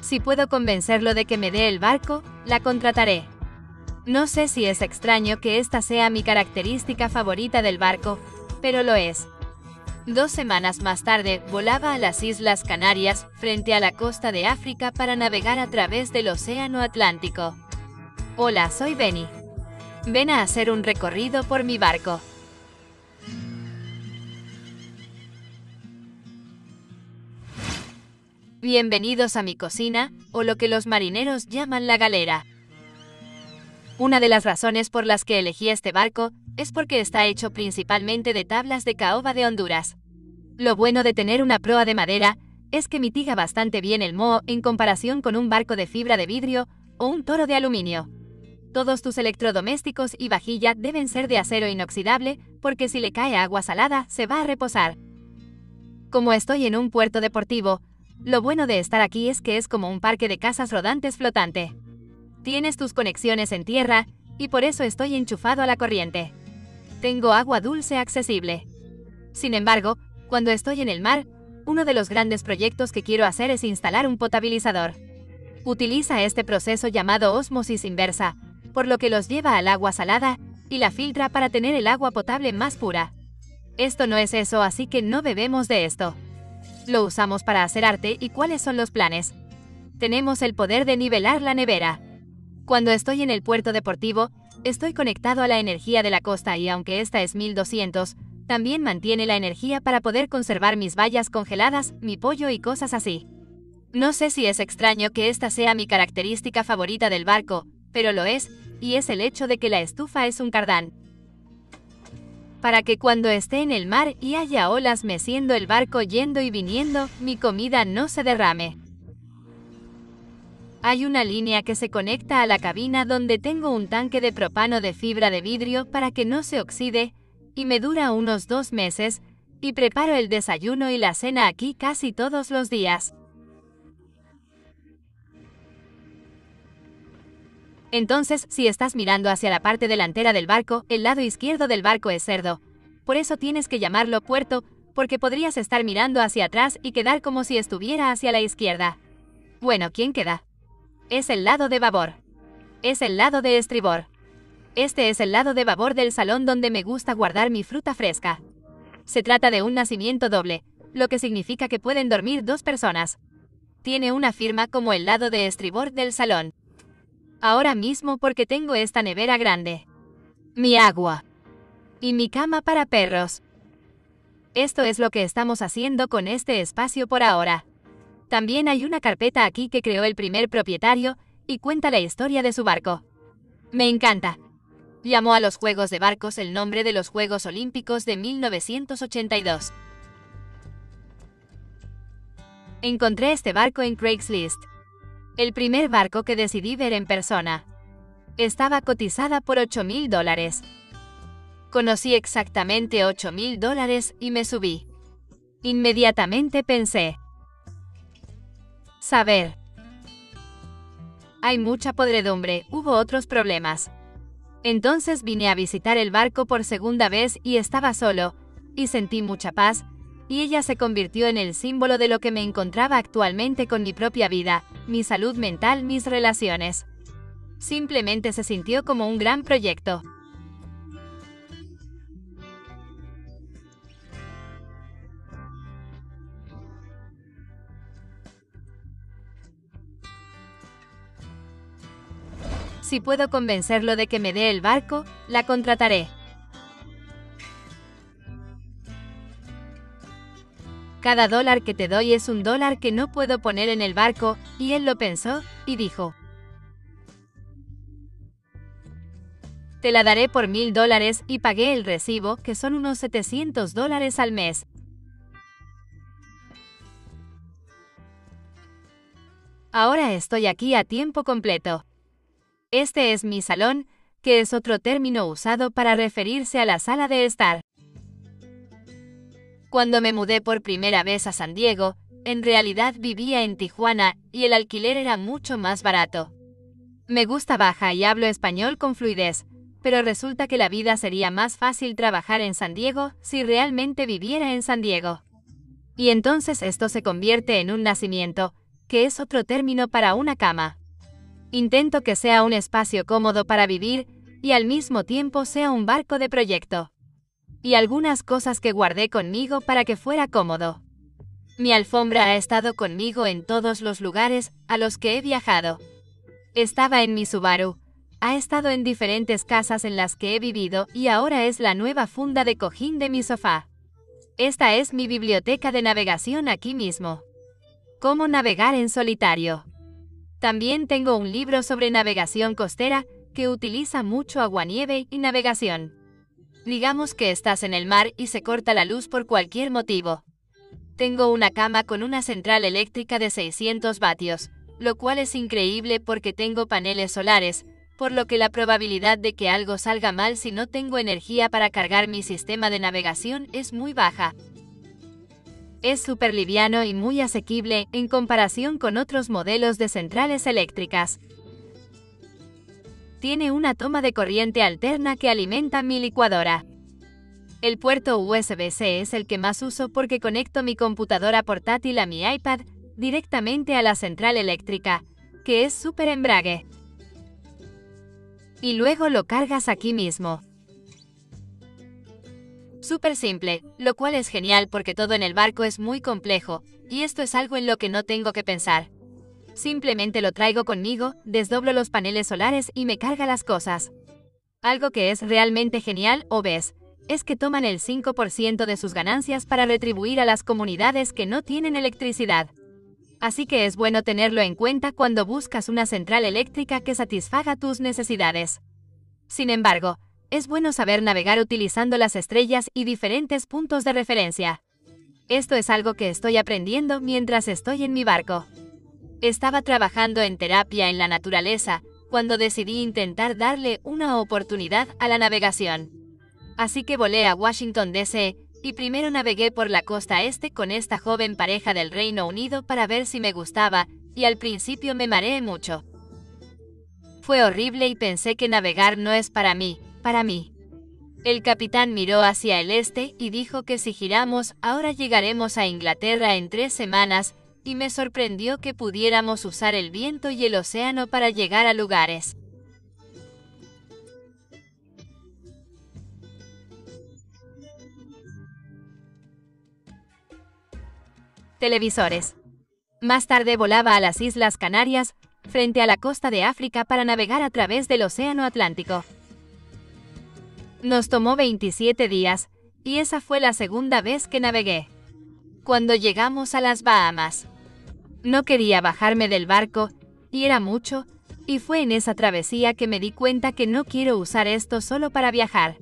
Si puedo convencerlo de que me dé el barco, la contrataré. No sé si es extraño que esta sea mi característica favorita del barco, pero lo es. 2 semanas más tarde, volaba a las Islas Canarias, frente a la costa de África para navegar a través del Océano Atlántico. Hola, soy Benny. Ven a hacer un recorrido por mi barco. Bienvenidos a mi cocina, o lo que los marineros llaman la galera. Una de las razones por las que elegí este barco es porque está hecho principalmente de tablas de caoba de Honduras. Lo bueno de tener una proa de madera es que mitiga bastante bien el moho en comparación con un barco de fibra de vidrio o un toro de aluminio. Todos tus electrodomésticos y vajilla deben ser de acero inoxidable, porque si le cae agua salada se va a reposar. Como estoy en un puerto deportivo, lo bueno de estar aquí es que es como un parque de casas rodantes flotante. Tienes tus conexiones en tierra, y por eso estoy enchufado a la corriente. Tengo agua dulce accesible. Sin embargo, cuando estoy en el mar, uno de los grandes proyectos que quiero hacer es instalar un potabilizador. Utiliza este proceso llamado ósmosis inversa, por lo que los lleva al agua salada y la filtra para tener el agua potable más pura. Esto no es eso, así que no bebemos de esto. Lo usamos para hacer arte. ¿Y cuáles son los planes? Tenemos el poder de nivelar la nevera. Cuando estoy en el puerto deportivo, estoy conectado a la energía de la costa y aunque esta es 1200, también mantiene la energía para poder conservar mis bayas congeladas, mi pollo y cosas así. No sé si es extraño que esta sea mi característica favorita del barco, pero lo es, y es el hecho de que la estufa es un cardán. Para que cuando esté en el mar y haya olas meciendo el barco yendo y viniendo, mi comida no se derrame. Hay una línea que se conecta a la cabina donde tengo un tanque de propano de fibra de vidrio para que no se oxide, y me dura unos 2 meses, y preparo el desayuno y la cena aquí casi todos los días. Entonces, si estás mirando hacia la parte delantera del barco, el lado izquierdo del barco es cerdo. Por eso tienes que llamarlo puerto, porque podrías estar mirando hacia atrás y quedar como si estuviera hacia la izquierda. Bueno, ¿quién queda? Es el lado de babor. Es el lado de estribor. Este es el lado de babor del salón donde me gusta guardar mi fruta fresca. Se trata de un nacimiento doble, lo que significa que pueden dormir 2 personas. Tiene una firma como el lado de estribor del salón. Ahora mismo porque tengo esta nevera grande, mi agua y mi cama para perros. Esto es lo que estamos haciendo con este espacio por ahora. También hay una carpeta aquí que creó el primer propietario y cuenta la historia de su barco. Me encanta. Llamó a los Juegos de Barcos el nombre de los Juegos Olímpicos de 1982. Encontré este barco en Craigslist. El primer barco que decidí ver en persona. Estaba cotizada por $8,000. Conocí exactamente $8,000 y me subí. Inmediatamente pensé. Saber. Hay mucha podredumbre, hubo otros problemas. Entonces vine a visitar el barco por segunda vez y estaba solo, y sentí mucha paz, y ella se convirtió en el símbolo de lo que me encontraba actualmente con mi propia vida, mi salud mental, mis relaciones. Simplemente se sintió como un gran proyecto. Si puedo convencerlo de que me dé el barco, la contrataré. Cada dólar que te doy es un dólar que no puedo poner en el barco, y él lo pensó, y dijo. Te la daré por $1,000 y pagué el recibo, que son unos $700 al mes. Ahora estoy aquí a tiempo completo. Este es mi salón, que es otro término usado para referirse a la sala de estar. Cuando me mudé por primera vez a San Diego, en realidad vivía en Tijuana y el alquiler era mucho más barato. Me gusta Baja y hablo español con fluidez, pero resulta que la vida sería más fácil trabajar en San Diego si realmente viviera en San Diego. Y entonces esto se convierte en un nacimiento, que es otro término para una cama. Intento que sea un espacio cómodo para vivir y al mismo tiempo sea un barco de proyecto. Y algunas cosas que guardé conmigo para que fuera cómodo. Mi alfombra ha estado conmigo en todos los lugares a los que he viajado. Estaba en mi Subaru, ha estado en diferentes casas en las que he vivido y ahora es la nueva funda de cojín de mi sofá. Esta es mi biblioteca de navegación aquí mismo. ¿Cómo navegar en solitario? También tengo un libro sobre navegación costera que utiliza mucho aguanieve y navegación. Digamos que estás en el mar y se corta la luz por cualquier motivo. Tengo una cama con una central eléctrica de 600 vatios, lo cual es increíble porque tengo paneles solares, por lo que la probabilidad de que algo salga mal si no tengo energía para cargar mi sistema de navegación es muy baja. Es súper liviano y muy asequible en comparación con otros modelos de centrales eléctricas. Tiene una toma de corriente alterna que alimenta mi licuadora. El puerto USB-C es el que más uso porque conecto mi computadora portátil a mi iPad directamente a la central eléctrica, que es súper embrague. Y luego lo cargas aquí mismo. Súper simple, lo cual es genial porque todo en el barco es muy complejo, y esto es algo en lo que no tengo que pensar. Simplemente lo traigo conmigo, desdoblo los paneles solares y me carga las cosas. Algo que es realmente genial, o ves, es que toman el 5% de sus ganancias para retribuir a las comunidades que no tienen electricidad. Así que es bueno tenerlo en cuenta cuando buscas una central eléctrica que satisfaga tus necesidades. Sin embargo, es bueno saber navegar utilizando las estrellas y diferentes puntos de referencia. Esto es algo que estoy aprendiendo mientras estoy en mi barco. Estaba trabajando en terapia en la naturaleza cuando decidí intentar darle una oportunidad a la navegación. Así que volé a Washington D.C. y primero navegué por la costa este con esta joven pareja del Reino Unido para ver si me gustaba, y al principio me mareé mucho. Fue horrible y pensé que navegar no es para mí. El capitán miró hacia el este y dijo que si giramos ahora llegaremos a Inglaterra en 3 semanas, y me sorprendió que pudiéramos usar el viento y el océano para llegar a lugares. Televisores. Más tarde volaba a las Islas Canarias, frente a la costa de África, para navegar a través del Océano Atlántico. Nos tomó 27 días, y esa fue la segunda vez que navegué. Cuando llegamos a las Bahamas, no quería bajarme del barco, y era mucho, y fue en esa travesía que me di cuenta que no quiero usar esto solo para viajar.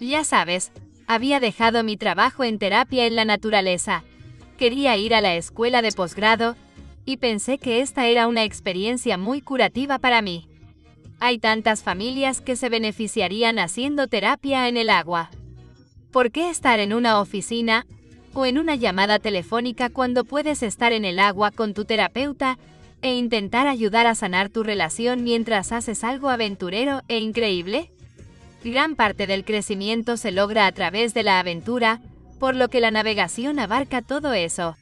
Ya sabes, había dejado mi trabajo en terapia en la naturaleza, quería ir a la escuela de posgrado, y pensé que esta era una experiencia muy curativa para mí. Hay tantas familias que se beneficiarían haciendo terapia en el agua. ¿Por qué estar en una oficina o en una llamada telefónica cuando puedes estar en el agua con tu terapeuta e intentar ayudar a sanar tu relación mientras haces algo aventurero e increíble? Gran parte del crecimiento se logra a través de la aventura, por lo que la navegación abarca todo eso.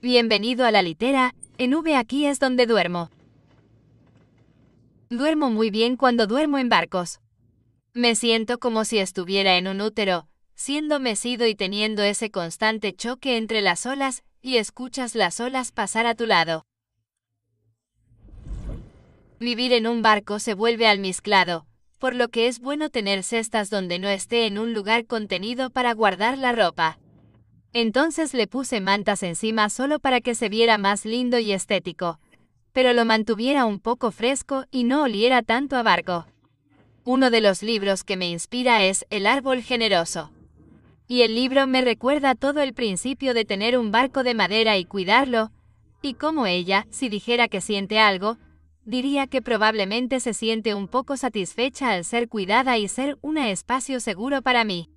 Bienvenido a la litera, en V aquí es donde duermo. Duermo muy bien cuando duermo en barcos. Me siento como si estuviera en un útero, siendo mecido y teniendo ese constante choque entre las olas, y escuchas las olas pasar a tu lado. Vivir en un barco se vuelve almizclado, por lo que es bueno tener cestas donde no esté en un lugar contenido para guardar la ropa. Entonces le puse mantas encima solo para que se viera más lindo y estético, pero lo mantuviera un poco fresco y no oliera tanto a barco. Uno de los libros que me inspira es El árbol generoso. Y el libro me recuerda todo el principio de tener un barco de madera y cuidarlo, y como ella, si dijera que siente algo, diría que probablemente se siente un poco satisfecha al ser cuidada y ser un espacio seguro para mí.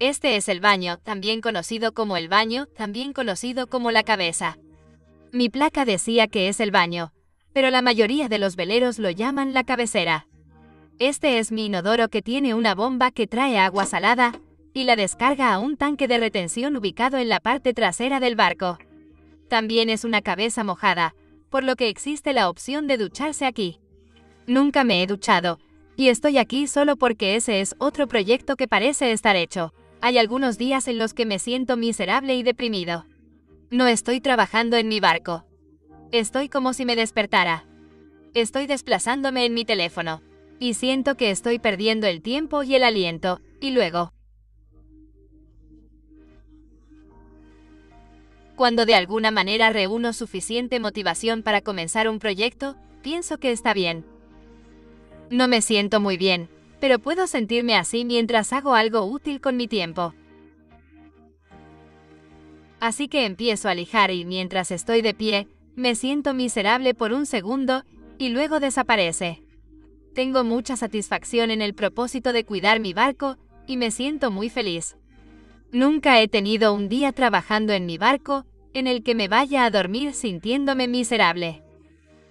Este es el baño, también conocido como el baño, también conocido como la cabeza. Mi placa decía que es el baño, pero la mayoría de los veleros lo llaman la cabecera. Este es mi inodoro que tiene una bomba que trae agua salada y la descarga a un tanque de retención ubicado en la parte trasera del barco. También es una cabeza mojada, por lo que existe la opción de ducharse aquí. Nunca me he duchado, y estoy aquí solo porque ese es otro proyecto que parece estar hecho. Hay algunos días en los que me siento miserable y deprimido. No estoy trabajando en mi barco. Estoy como si me despertara. Estoy desplazándome en mi teléfono, y siento que estoy perdiendo el tiempo y el aliento, y luego... Cuando de alguna manera reúno suficiente motivación para comenzar un proyecto, pienso que está bien. No me siento muy bien, pero puedo sentirme así mientras hago algo útil con mi tiempo. Así que empiezo a lijar y mientras estoy de pie, me siento miserable por un segundo y luego desaparece. Tengo mucha satisfacción en el propósito de cuidar mi barco y me siento muy feliz. Nunca he tenido un día trabajando en mi barco en el que me vaya a dormir sintiéndome miserable.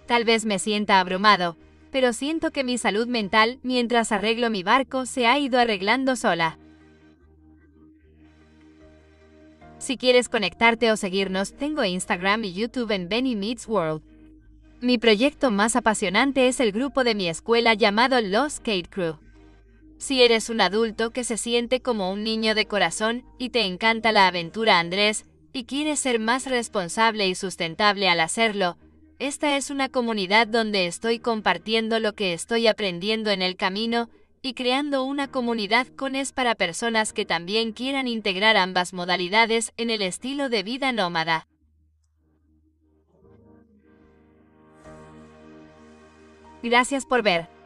Tal vez me sienta abrumado, pero siento que mi salud mental mientras arreglo mi barco se ha ido arreglando sola. Si quieres conectarte o seguirnos, tengo Instagram y YouTube en Benny Meets World. Mi proyecto más apasionante es el grupo de mi escuela llamado Los Skate Crew. Si eres un adulto que se siente como un niño de corazón y te encanta la aventura Andrés y quieres ser más responsable y sustentable al hacerlo, esta es una comunidad donde estoy compartiendo lo que estoy aprendiendo en el camino y creando una comunidad con es para personas que también quieran integrar ambas modalidades en el estilo de vida nómada. Gracias por ver.